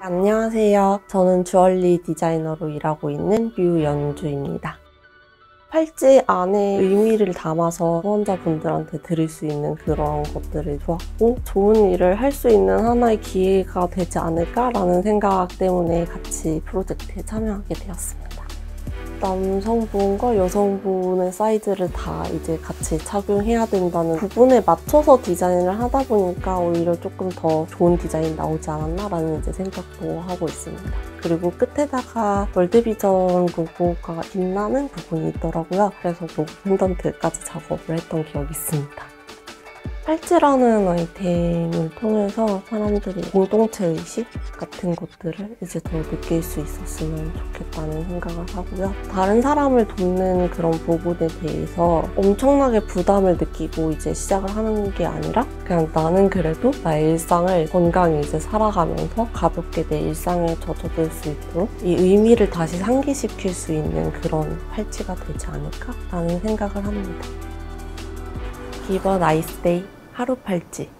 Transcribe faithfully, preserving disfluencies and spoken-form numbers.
안녕하세요. 저는 주얼리 디자이너로 일하고 있는 류연주입니다. 팔찌 안에 의미를 담아서 후원자분들한테 드릴 수 있는 그런 것들을 좋았고, 좋은 일을 할 수 있는 하나의 기회가 되지 않을까라는 생각 때문에 같이 프로젝트에 참여하게 되었습니다. 남성분과 여성분의 사이즈를 다 이제 같이 착용해야 된다는 부분에 맞춰서 디자인을 하다 보니까 오히려 조금 더 좋은 디자인 나오지 않았나라는 이제 생각도 하고 있습니다. 그리고 끝에다가 월드비전 로고가 빛나는 부분이 있더라고요. 그래서 로고 펜던트까지 작업을 했던 기억이 있습니다. 팔찌라는 아이템을 통해서 사람들이 공동체 의식 같은 것들을 이제 더 느낄 수 있었으면 좋겠다는 생각을 하고요. 다른 사람을 돕는 그런 부분에 대해서 엄청나게 부담을 느끼고 이제 시작을 하는 게 아니라, 그냥 나는 그래도 나의 일상을 건강히 이제 살아가면서 가볍게 내 일상에 젖어들 수 있도록 이 의미를 다시 상기시킬 수 있는 그런 팔찌가 되지 않을까라는 생각을 합니다. Give a nice day. 하루팔찌.